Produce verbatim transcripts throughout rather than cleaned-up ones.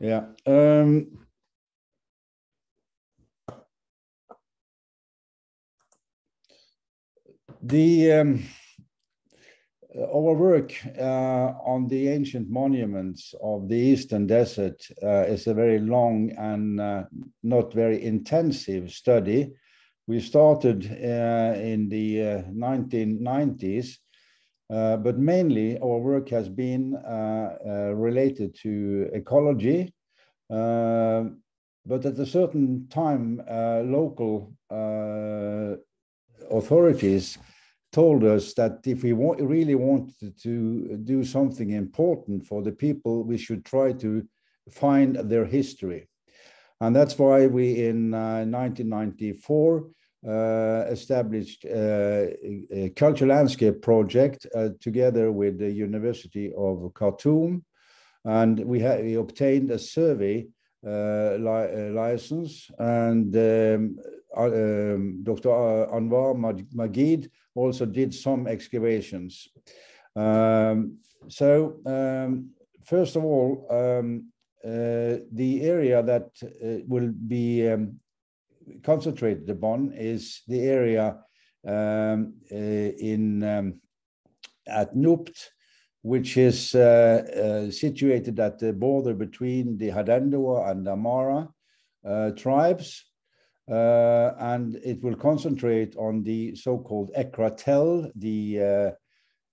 Yeah. Um, the um, our work uh, on the ancient monuments of the Eastern Desert uh, is a very long and uh, not very intensive study. We started uh, in the uh, nineteen nineties, uh, but mainly our work has been uh, uh, related to ecology. Uh, but at a certain time, uh, local uh, authorities told us that if we want, really wanted to do something important for the people, we should try to find their history. And that's why we, in uh, nineteen ninety-four, uh, established uh, a cultural landscape project uh, together with the University of Khartoum. And we, we obtained a survey uh, li uh, license. And um, uh, um, Doctor Anwar Magid also did some excavations. Um, so, um, first of all, um, Uh, the area that uh, will be um, concentrated upon is the area um, uh, in um, at Nubt, which is uh, uh, situated at the border between the Hadendoa and Amara uh, tribes, uh, and it will concentrate on the so-called ekratel, the uh,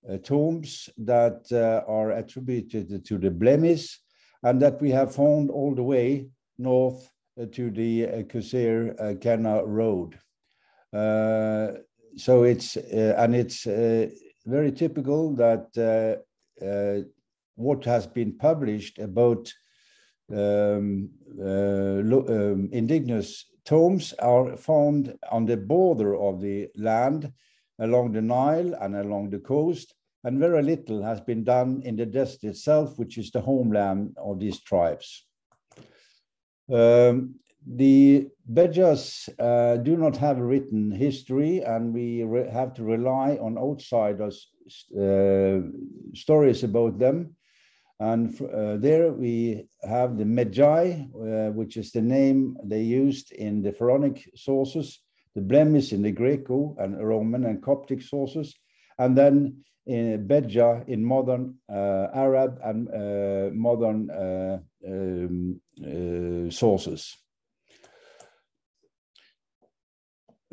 uh, tombs that uh, are attributed to the Blemmyes, and that we have found all the way north uh, to the uh, Quseir uh, Qena Road. Uh, so it's, uh, and it's uh, very typical that uh, uh, what has been published about um, uh, um, indigenous tombs are found on the border of the land along the Nile and along the coast, and very little has been done in the desert itself, which is the homeland of these tribes. Um, the Bejas uh, do not have a written history, and we have to rely on outsiders' uh, stories about them. And uh, there we have the Medjay, uh, which is the name they used in the Pharaonic sources, the Blemmyes in the Greco and Roman and Coptic sources, and then in Beja in modern uh, Arab and uh, modern uh, um, uh, sources.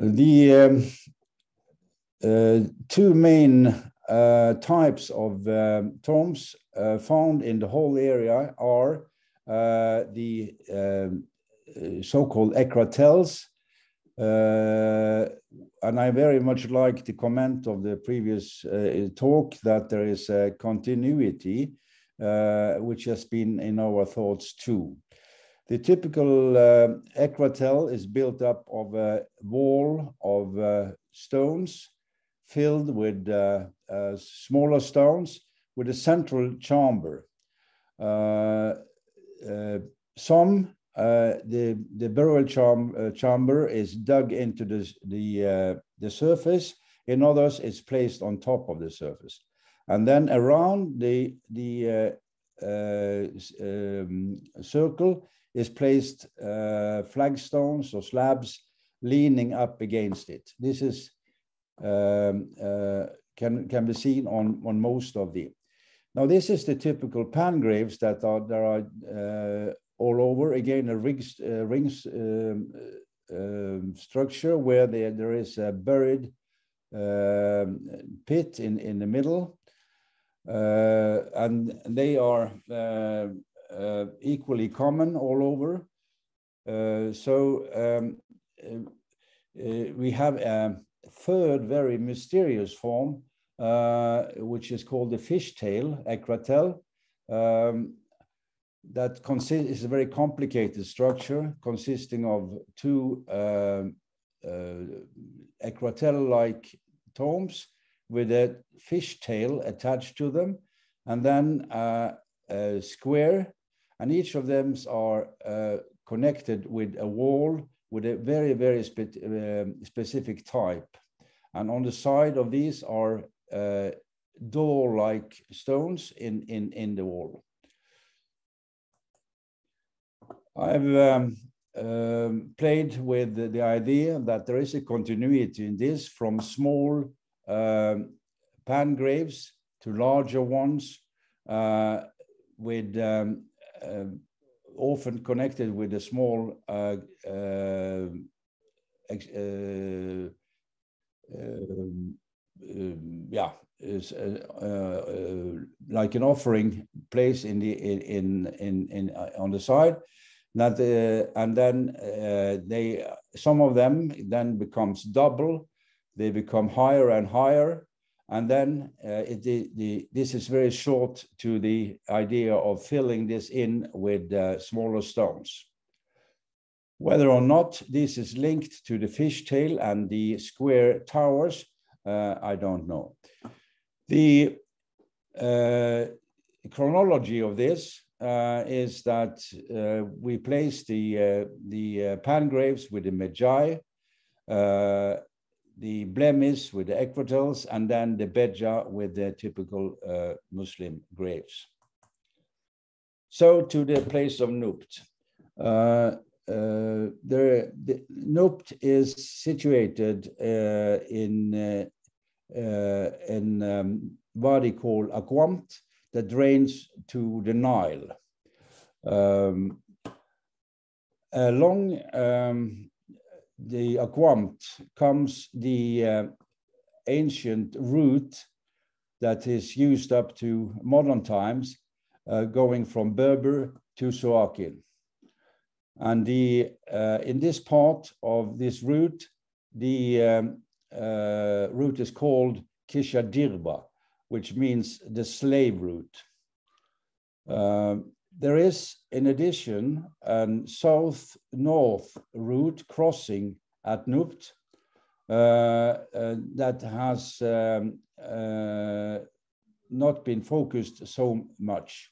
The um, uh, two main uh, types of uh, tombs uh, found in the whole area are uh, the uh, so-called ekratels. Uh, and I very much like the comment of the previous uh, talk that there is a continuity, uh, which has been in our thoughts too. The typical uh, ekratel is built up of a wall of uh, stones filled with uh, uh, smaller stones with a central chamber. Uh, uh, some Uh, the, the burial cham uh, chamber is dug into the, the, uh, the surface. In others, it's placed on top of the surface. And then around the, the uh, uh, um, circle is placed uh, flagstones or slabs leaning up against it. This is, um, uh, can, can be seen on, on most of the. Now, this is the typical pan graves that are, there are uh, all over, again, a ring, uh, ring um, um, structure where there, there is a buried uh, pit in, in the middle. Uh, and they are uh, uh, equally common all over. Uh, so um, uh, we have a third very mysterious form, uh, which is called the fishtail, ekratel. Um, That consists is a very complicated structure consisting of two uh, uh, ekratel-like tombs with a fish tail attached to them, and then uh, a square, and each of them are uh, connected with a wall with a very, very spe uh, specific type. And on the side of these are uh, door-like stones in, in, in the wall. I've um, um, played with the, the idea that there is a continuity in this from small um, pan graves to larger ones uh, with um, uh, often connected with a small uh, uh, uh, um, um, yeah, is uh, uh, like an offering place in the in in in uh, on the side. That uh, and then uh, they some of them then becomes double. They become higher and higher, and then uh, it, the, the this is very short to the idea of filling this in with uh, smaller stones. Whether or not this is linked to the fishtail and the square towers, uh, I don't know. The uh, chronology of this uh, is that uh, we place the uh, the uh, pan graves with the Medjay, uh, the Blemmyes with the equitals, and then the Beja with the typical uh, Muslim graves. So to the place of Nubt. Uh, uh, the, the, Nubt is situated uh, in uh, Uh, in um, body called Akwamt that drains to the Nile. Um, along um, the Akwamt comes the uh, ancient route that is used up to modern times, uh, going from Berber to Soakin. And the, uh, in this part of this route, the um, Uh, route is called Kishadirba, which means the slave route. Uh, there is, in addition, a south-north route crossing at Nubt uh, uh, that has um, uh, not been focused so much.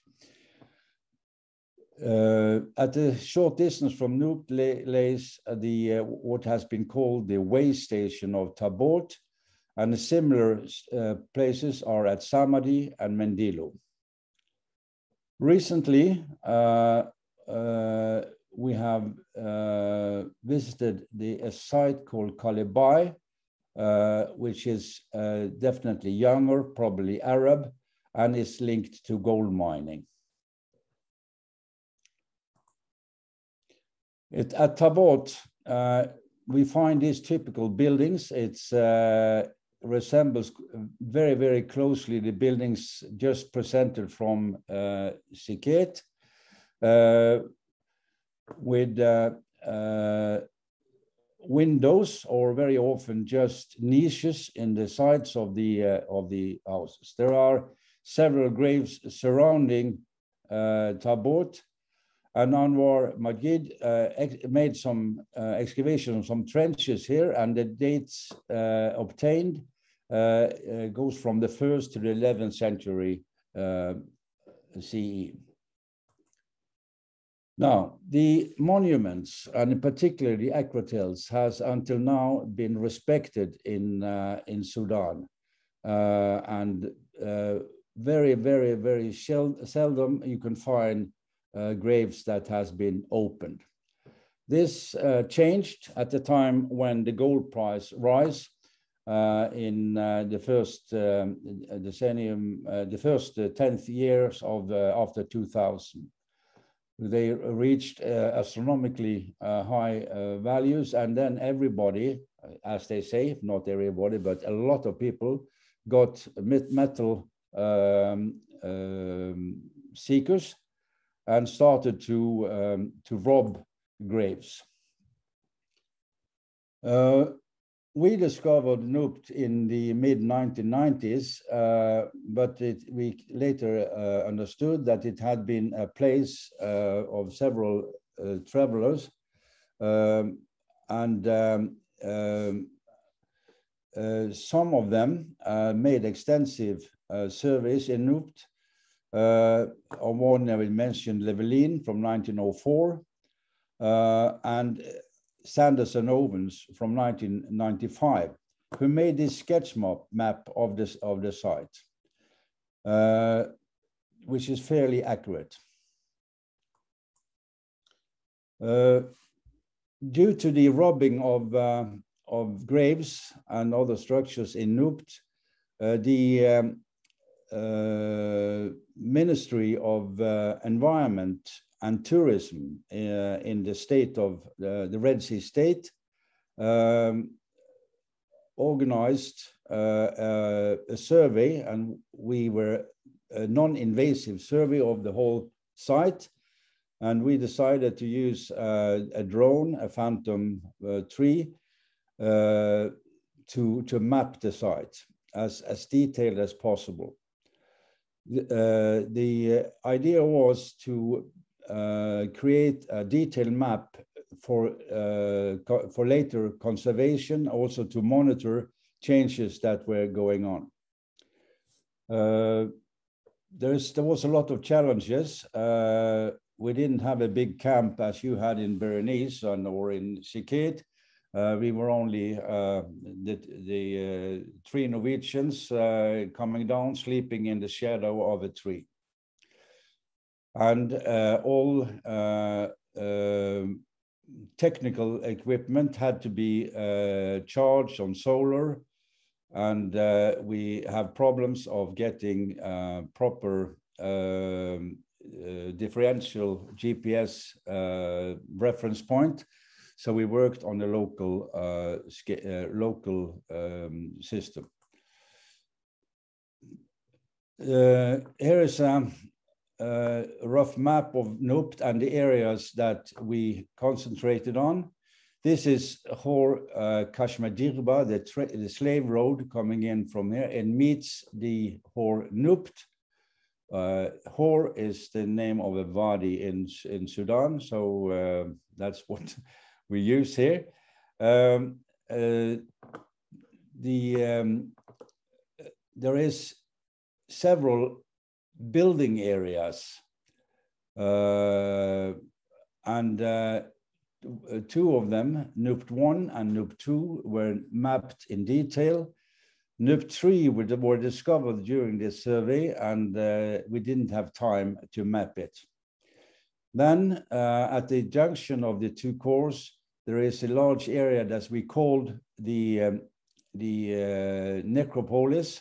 Uh, at a short distance from Nubt lays the uh, what has been called the way station of Tabort, and similar uh, places are at Samadi and Mendilo. Recently, uh, uh, we have uh, visited the, a site called Kalibai, uh, which is uh, definitely younger, probably Arab, and is linked to gold mining. It, at Tabot, uh, we find these typical buildings. It uh, resembles very, very closely the buildings just presented from uh, Siket, uh, with uh, uh, windows, or very often just niches in the sides of the uh, of the houses. There are several graves surrounding uh, Tabot. And Anwar Magid uh, made some uh, excavation, some trenches here, and the dates uh, obtained uh, uh, goes from the first to the eleventh century uh, C E. Now, the monuments, and particularly the aquatels, has until now been respected in, uh, in Sudan. Uh, and uh, very, very, very seldom you can find Uh, graves that has been opened. This uh, changed at the time when the gold price rise uh, in uh, the first um, decennium, uh, the first uh, tenth years of uh, after two thousand. They reached uh, astronomically uh, high uh, values, and then everybody, as they say, not everybody, but a lot of people got metal um, um, seekers and started to, um, to rob graves. Uh, we discovered Nubt in the mid nineteen nineties, uh, but it, we later uh, understood that it had been a place uh, of several uh, travelers. Um, and um, um, uh, some of them uh, made extensive uh, surveys in Nubt. Uh, on one I will mention Llewellyn from nineteen oh four uh, and Sanderson Owens from nineteen ninety-five, who made this sketch map, map of, this, of the site, uh, which is fairly accurate. Uh, due to the robbing of, uh, of graves and other structures in Nubt, uh, the um, uh, Ministry of uh, Environment and Tourism uh, in the state of uh, the Red Sea State um, organized uh, uh, a survey, and we were a non-invasive survey of the whole site. And we decided to use uh, a drone, a Phantom uh, three, uh, to, to map the site as, as detailed as possible. The, uh, the idea was to uh, create a detailed map for, uh, for later conservation, also to monitor changes that were going on. Uh, there's, there was a lot of challenges. Uh, We didn't have a big camp as you had in Berenice and or in Siket. Uh, we were only uh, the, the uh, three Norwegians uh, coming down, sleeping in the shadow of a tree. And uh, all uh, uh, technical equipment had to be uh, charged on solar. And uh, we have problems of getting uh, proper um, Uh, differential G P S uh, reference point. So we worked on the local, uh, uh, local um, system. Uh, here is a, a rough map of Nubt and the areas that we concentrated on. This is Hor uh, Kishadirba, the, the slave road coming in from here, and meets the Hor Nubt. Uh, Hor is the name of a wadi in, in Sudan, so uh, that's what we use here. Um, uh, the, um, there is several building areas, uh, and uh, two of them, Nubt one and Nubt two, were mapped in detail. Nubt three were discovered during this survey, and uh, we didn't have time to map it. Then uh, at the junction of the two cores, there is a large area that we called the, um, the uh, necropolis.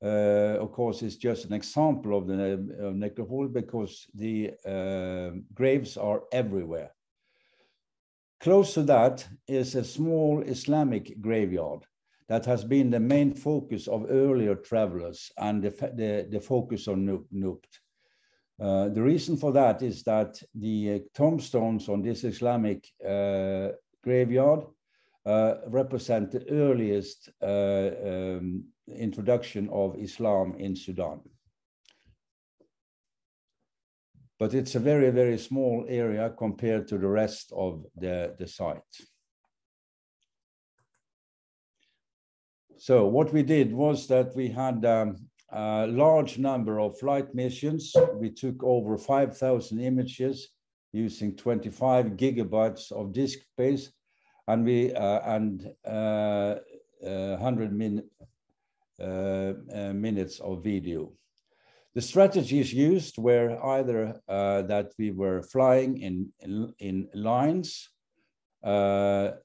Uh, of course, it's just an example of the uh, necropolis because the uh, graves are everywhere. Close to that is a small Islamic graveyard that has been the main focus of earlier travelers and the, the, the focus on Nubt. Uh, the reason for that is that the tombstones on this Islamic uh, graveyard uh, represent the earliest uh, um, introduction of Islam in Sudan. But it's a very, very small area compared to the rest of the, the site. So what we did was that we had um, a large number of flight missions. We took over five thousand images using twenty-five gigabytes of disk space, and we uh, and uh, uh, one hundred min uh, uh, minutes of video. The strategies used were either uh, that we were flying in in, in lines, uh,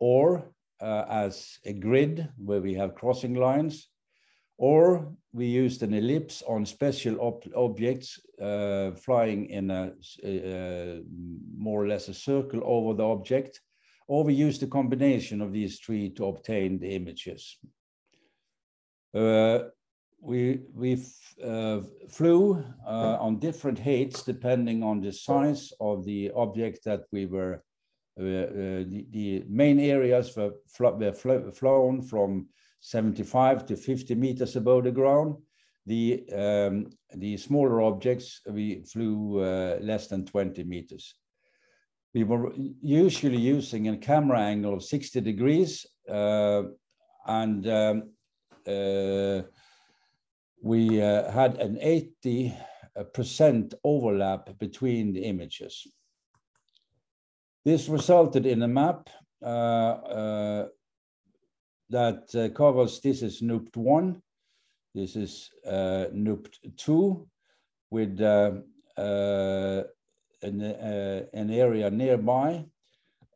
or Uh, as a grid where we have crossing lines, or we used an ellipse on special ob objects uh, flying in a, a more or less a circle over the object, or we used a combination of these three to obtain the images. Uh, we we uh, flew uh, on different heights depending on the size of the object that we were. Uh, uh, the, the main areas were, fl were fl flown from seventy-five to fifty meters above the ground. The, um, the smaller objects, we flew uh, less than twenty meters. We were usually using a camera angle of sixty degrees, uh, and um, uh, we uh, had an eighty percent overlap between the images. This resulted in a map uh, uh, that uh, covers, this is Nubt one, this is uh, Nubt two, with uh, uh, an, uh, an area nearby,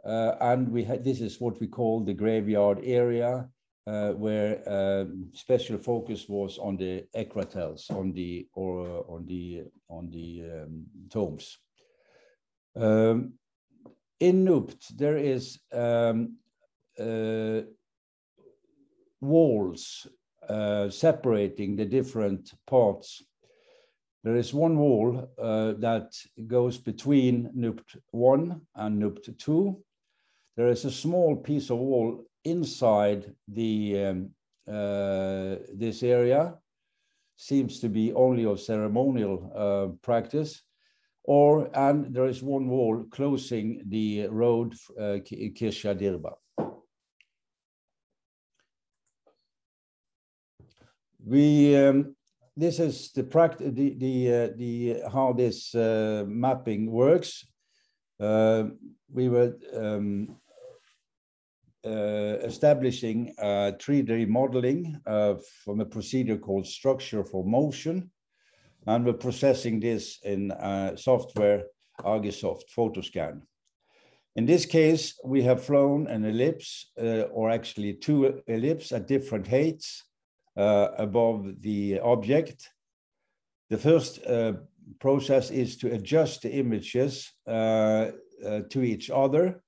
uh, and we had, this is what we call the graveyard area, uh, where uh, special focus was on the ecratels, on the or uh, on the on the um, tombs. Um, in Nubt, there is um, uh, walls uh, separating the different parts. There is one wall uh, that goes between Nubt one and Nubt two. There is a small piece of wall inside the um, uh, this area, seems to be only of ceremonial uh, practice. Or, and there is one wall closing the road, uh, Kishadirba. We, um, this is the practice, the, the, uh, the, how this uh, mapping works. Uh, we were um, uh, establishing uh, three D modeling uh, from a procedure called structure for motion. And we're processing this in uh, software, Argisoft, Photoscan. In this case, we have flown an ellipse, uh, or actually two ellipses at different heights uh, above the object. The first uh, process is to adjust the images uh, uh, to each other.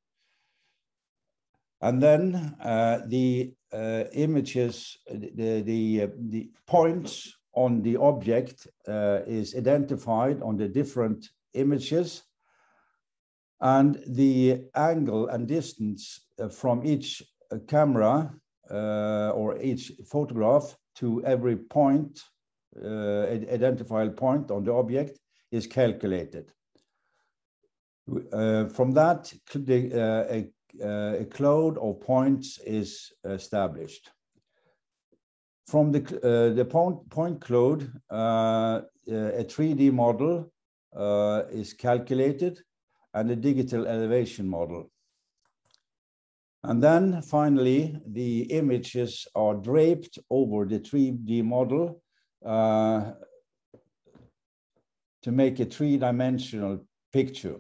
And then uh, the uh, images, the, the, the points on the object uh, is identified on the different images, and the angle and distance uh, from each uh, camera uh, or each photograph to every point, uh, identifiable point on the object is calculated. Uh, from that, the, uh, a, a cloud of points is established. From the, uh, the point, point cloud, uh, a three D model uh, is calculated, and a digital elevation model. And then finally, the images are draped over the three D model uh, to make a three-dimensional picture.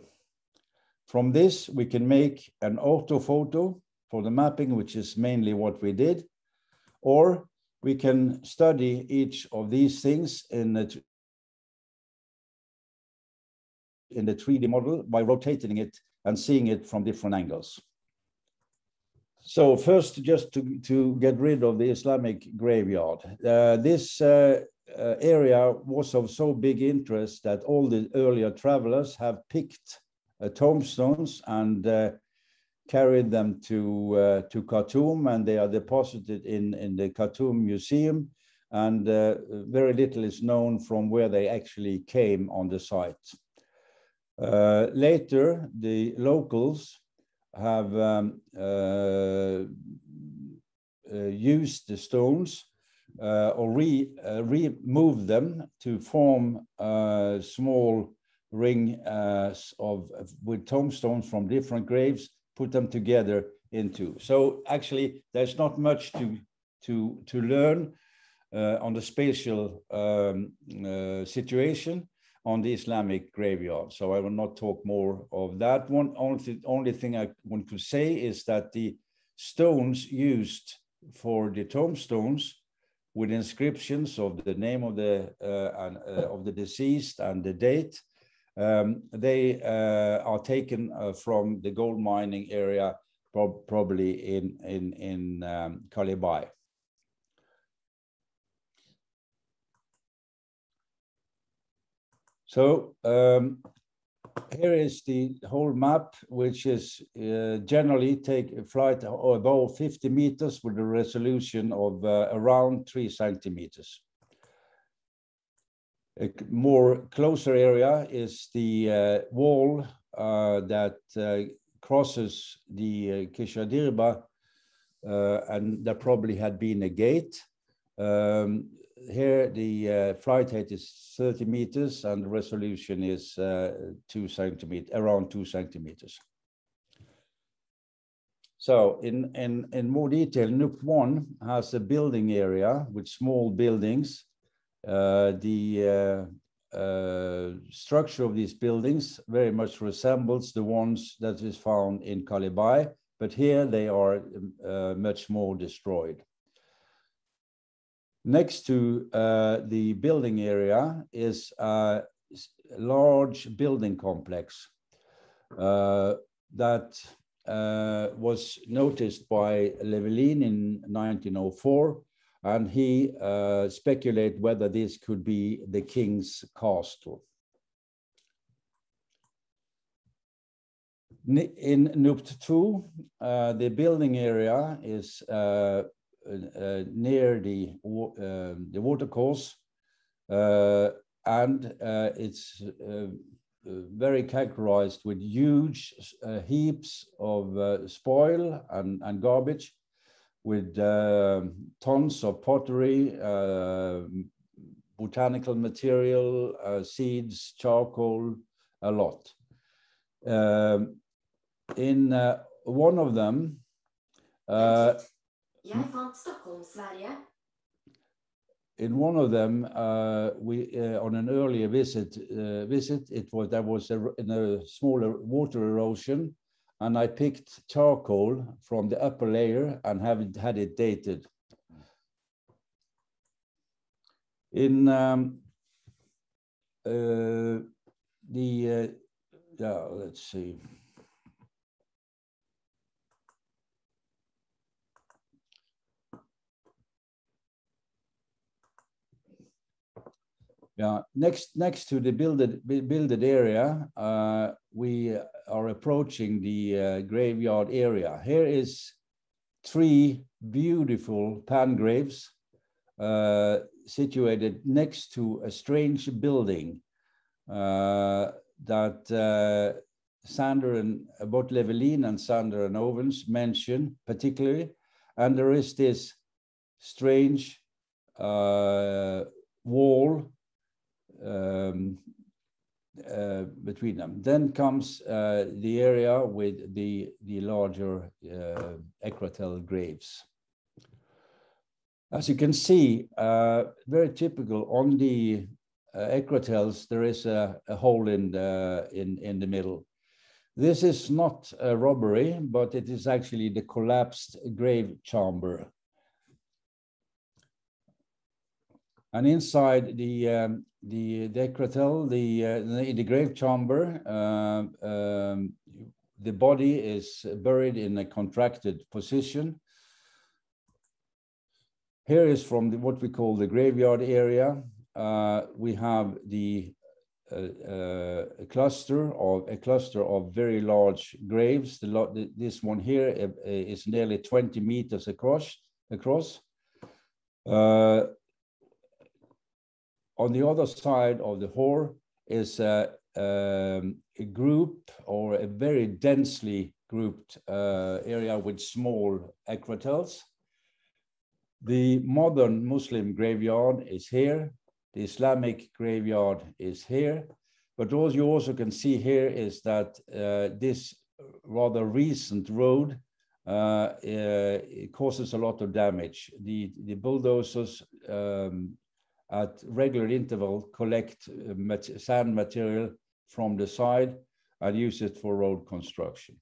From this, we can make an orthophoto for the mapping, which is mainly what we did, or we can study each of these things in the, in the three D model by rotating it and seeing it from different angles. So first, just to, to get rid of the Islamic graveyard. Uh, this uh, uh, area was of so big interest that all the earlier travelers have picked uh, tombstones and uh, carried them to uh, to Khartoum, and they are deposited in, in the Khartoum Museum, and uh, very little is known from where they actually came on the site. Uh, later, the locals have um, uh, uh, used the stones uh, or re, uh, removed them to form uh, small ring uh, of with tombstones from different graves, put them together into. So actually, there's not much to, to, to learn uh, on the spatial um, uh, situation on the Islamic graveyard. So I will not talk more of that one. Only, only thing I, one could say is that the stones used for the tombstones with inscriptions of the name of the, uh, and, uh, of the deceased and the date, Um, they uh, are taken uh, from the gold mining area, prob probably in, in, in um, Kalibai. So um, here is the whole map, which is uh, generally take a flight above fifty meters with a resolution of uh, around three centimeters. A more closer area is the uh, wall uh, that uh, crosses the uh, Kishadirba, uh, and there probably had been a gate. Um, here the uh, flight height is thirty meters and the resolution is uh, two centimeters, around two centimeters. So in, in, in more detail, Nubt one has a building area with small buildings. Uh, the uh, structure of these buildings very much resembles the ones that is found in Kalibai, but here they are uh, much more destroyed. Next to uh, the building area is a large building complex uh, that uh, was noticed by Llewellyn in nineteen oh four, and he uh, speculated whether this could be the king's castle. In Nubt two, uh, the building area is uh, uh, near the, uh, the watercourse, uh, and uh, it's uh, very characterized with huge uh, heaps of uh, spoil and, and garbage, with uh, tons of pottery, uh, botanical material, uh, seeds, charcoal, a lot. Um, In uh, one of them, uh, in one of them, uh, we uh, on an earlier visit, uh, visit it was there was a, in a smaller water erosion, and I picked charcoal from the upper layer and have had it dated. In um, uh, the uh, yeah, let's see. Yeah, next, next to the builded, builded area, uh, we are approaching the uh, graveyard area. Here is three beautiful pan graves uh, situated next to a strange building uh, that uh, Sander and, both Llewellyn and Sander and Owens mention particularly. And there is this strange uh, wall Um, uh, between them. Then comes uh, the area with the, the larger uh, ecratel graves. As you can see, uh, very typical on the uh, ecratels, there is a, a hole in the, in, in the middle. This is not a robbery, but it is actually the collapsed grave chamber. And inside the um, the ecratel, the, uh, the the grave chamber, uh, um, the body is buried in a contracted position. Here is from the, what we call the graveyard area. Uh, we have the uh, uh, a cluster of a cluster of very large graves. The lot, this one here is nearly twenty meters across. Across. Uh, On the other side of the hall is a, um, a group or a very densely grouped uh, area with small ecratels. The modern Muslim graveyard is here. The Islamic graveyard is here. But all you also can see here is that uh, this rather recent road uh, uh, causes a lot of damage. The, the bulldozers um, at regular interval collect sand material from the side and use it for road construction.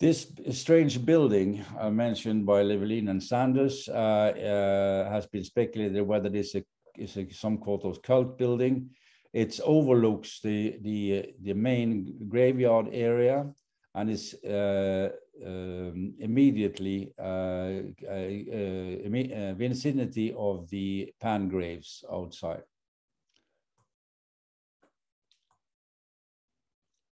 This strange building uh, mentioned by Llewellyn and Sanders uh, uh, has been speculated whether this is, a, is a, some sort of cult building. It overlooks the, the, the main graveyard area and is uh, um, immediately uh, uh, uh, vicinity of the pan graves outside.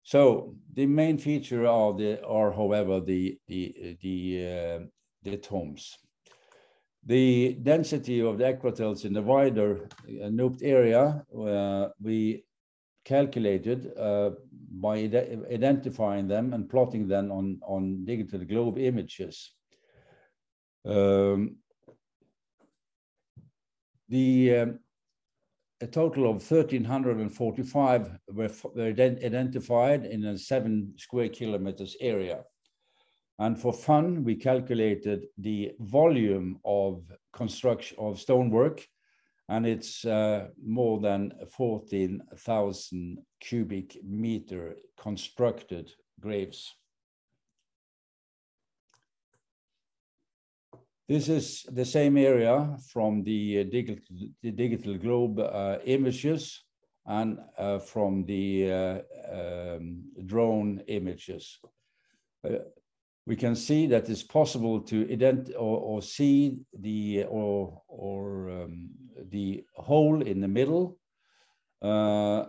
So the main feature of the are, however, the the the, uh, the tombs. The density of the ecratels in the wider uh, Nubt area uh, we calculated uh, by identifying them and plotting them on, on digital globe images. Um, the, um, a total of one thousand three hundred forty-five were, were identified in a seven square kilometers area. And for fun, we calculated the volume of construction of stonework, and it's uh, more than fourteen thousand cubic meter constructed graves. This is the same area from the, uh, digital, the digital globe uh, images and uh, from the uh, um, drone images. Uh, we can see that it's possible to ident or, or see the or, or um, the hole in the middle, uh,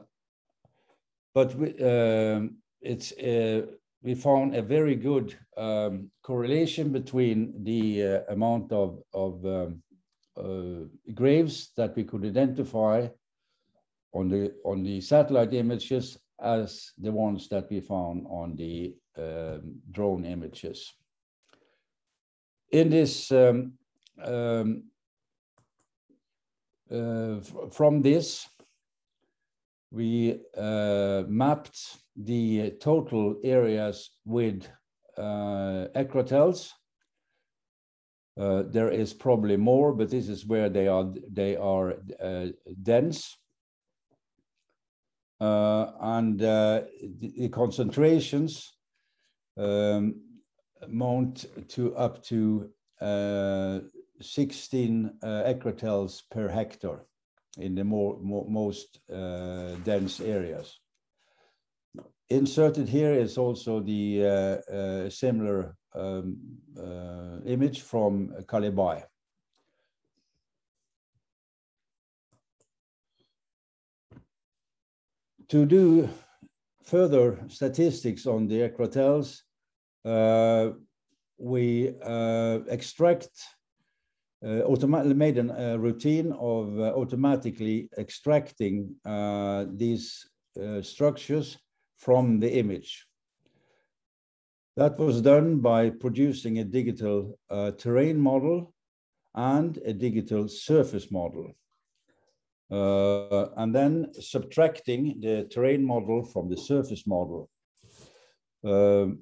but we, uh, it's uh, we found a very good um, correlation between the uh, amount of, of um, uh, graves that we could identify on the, on the satellite images as the ones that we found on the um, drone images. In this, um, um, uh, from this, we uh, mapped the total areas with uh, Ecrotels. Uh, there is probably more, but this is where they are, they are uh, dense. Uh, and uh, the, the concentrations um, amount to up to uh, sixteen uh, Ecrotels per hectare in the more, more, most uh, dense areas. Inserted here is also the uh, uh, similar um, uh, image from Kalibai. To do further statistics on the Ecrotels, uh, we uh, extract, uh, automatically made a uh, routine of uh, automatically extracting uh, these uh, structures from the image. That was done by producing a digital uh, terrain model and a digital surface model. Uh, and then subtracting the terrain model from the surface model. Um,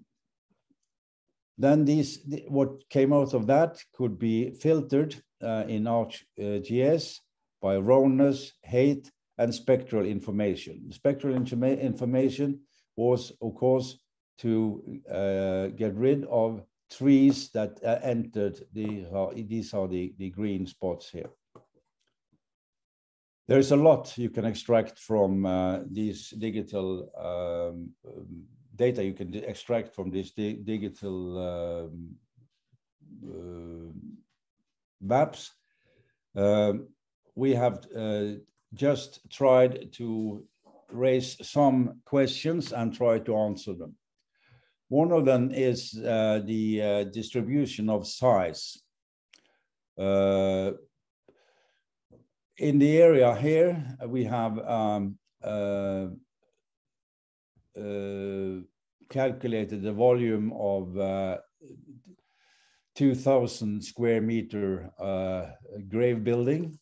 then these, what came out of that could be filtered uh, in ArcGIS uh, by roundness, height, and spectral information. Spectral informa information was, of course, to uh, get rid of trees that uh, entered the, uh, these are the, the green spots here. There is a lot you can extract from uh, these digital um, data. You can extract from these di digital um, uh, maps. Um, we have uh, just tried to raise some questions and try to answer them. One of them is uh, the uh, distribution of size. Uh, In the area here, we have um, uh, uh, calculated the volume of uh, two thousand square meter uh, grave building.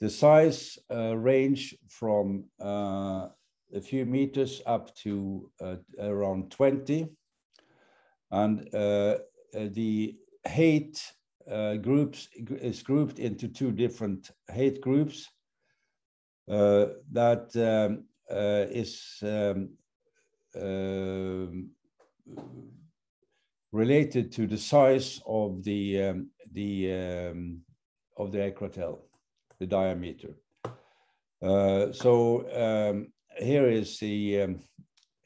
The size uh, range from uh, a few meters up to uh, around twenty. And uh, the height Uh, groups is grouped into two different height groups uh, that um, uh, is um, uh, related to the size of the um, the um, of the Ecrotel, the diameter. Uh, so um, here is the um,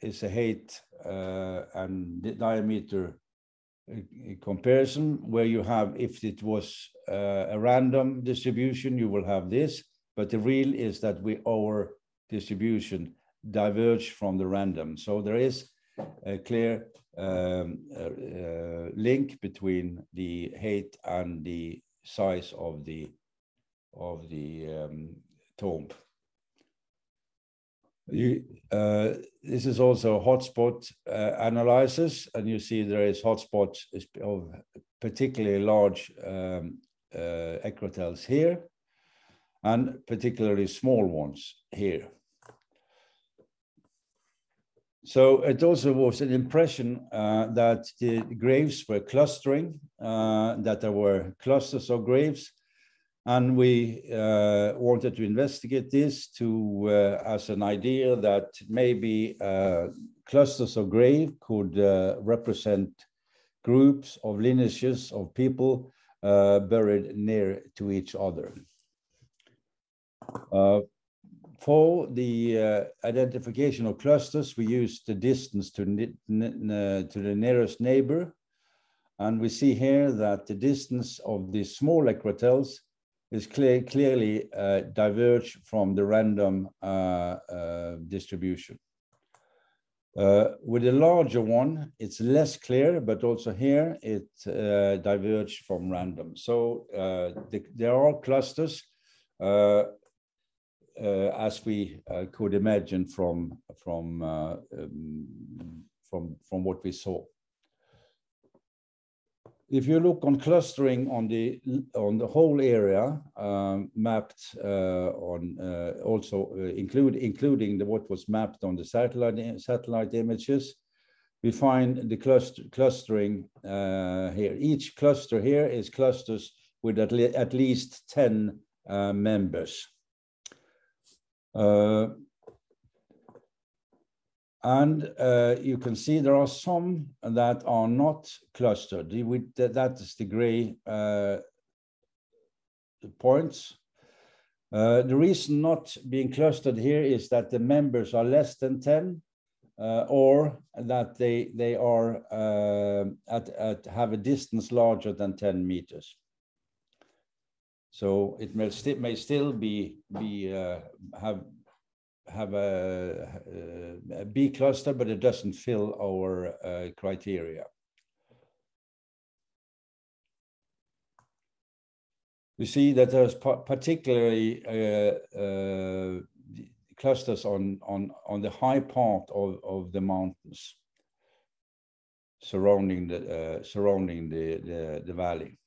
is the height uh, and the diameter comparison, where you have, if it was uh, a random distribution, you will have this, but the real is that we, our distribution diverged from the random. So there is a clear um, uh, uh, link between the height and the size of the, of the um, tomb. You, uh, this is also hotspot uh, analysis, and you see there is hotspots of particularly large um, uh, Ecrotels here, and particularly small ones here. So it also was an impression uh, that the graves were clustering, uh, that there were clusters of graves. And we uh, wanted to investigate this to, uh, as an idea that maybe uh, clusters of grave could uh, represent groups of lineages of people uh, buried near to each other. Uh, For the uh, identification of clusters, we used the distance to, to the nearest neighbor. And we see here that the distance of the smaller quartiles is clear, clearly uh, diverged from the random uh, uh, distribution. Uh, with the larger one, it's less clear, but also here it uh, diverged from random. So uh, the, there are clusters. Uh, Uh, as we uh, could imagine from from uh, um, from from what we saw. If you look on clustering on the on the whole area um, mapped uh, on uh, also uh, include including the what was mapped on the satellite satellite images, we find the cluster clustering uh, here. Each cluster here is clusters with at, le at least ten uh, members. Uh, and uh, you can see there are some that are not clustered. That is the gray uh, points. Uh, the reason not being clustered here is that the members are less than ten, uh, or that they they are uh, at, at have a distance larger than ten meters. So it may, st may still be, be uh, have, have a, a B cluster, but it doesn't fill our uh, criteria. You see that there's pa particularly uh, uh, clusters on, on, on the high part of, of the mountains surrounding the, uh, surrounding the, the, the valley.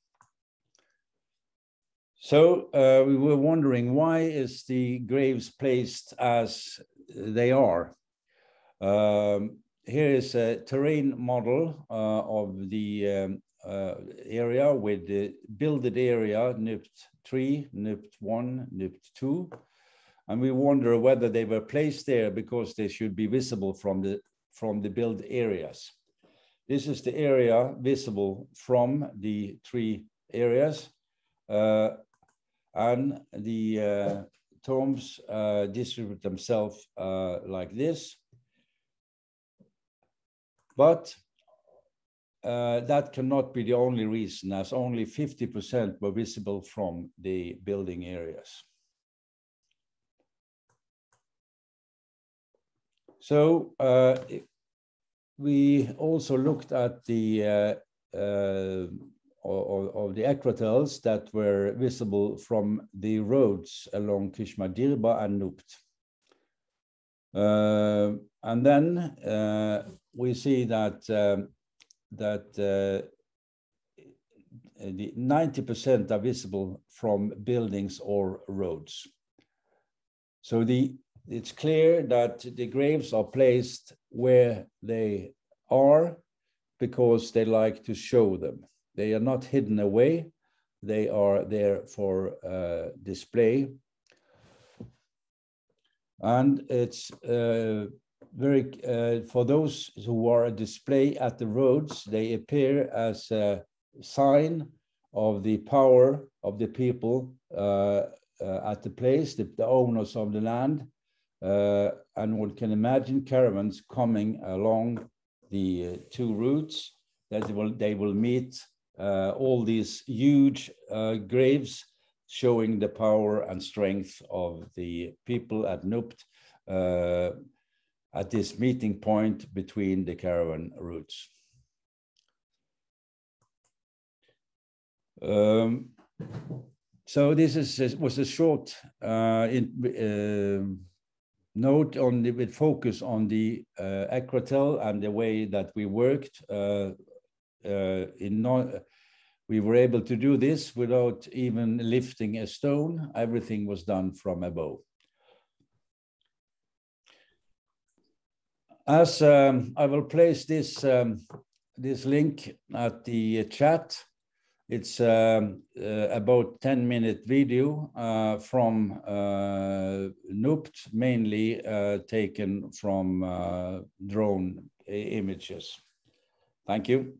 So uh, we were wondering, why is the graves placed as they are? Um, here is a terrain model uh, of the um, uh, area with the builded area, Nubt three, Nubt one, Nubt two. And we wonder whether they were placed there because they should be visible from the, from the build areas. This is the area visible from the three areas. Uh, And the uh, tombs uh, distribute themselves uh, like this. But uh, that cannot be the only reason, as only fifty percent were visible from the building areas. So uh, we also looked at the uh, uh, of the aquatels that were visible from the roads along Kishadirba and Nubt. Uh, and then uh, we see that um, that uh, the ninety percent are visible from buildings or roads. So the it's clear that the graves are placed where they are because they like to show them. They are not hidden away. They are there for uh, display. And it's uh, very, uh, for those who are at display at the roads, they appear as a sign of the power of the people uh, uh, at the place, the, the owners of the land. Uh, and one can imagine caravans coming along the uh, two routes that they will, they will meet Uh, all these huge uh, graves showing the power and strength of the people at Nubt uh, at this meeting point between the caravan routes. Um, so this is was a short uh, in, uh, note on the with focus on the uh, Aquatel and the way that we worked. Uh, Uh, in non we were able to do this without even lifting a stone. Everything was done from above. As um, I will place this um, this link at the chat, it's um, uh, about ten minute video uh, from uh, Nubt, mainly uh, taken from uh, drone images. Thank you.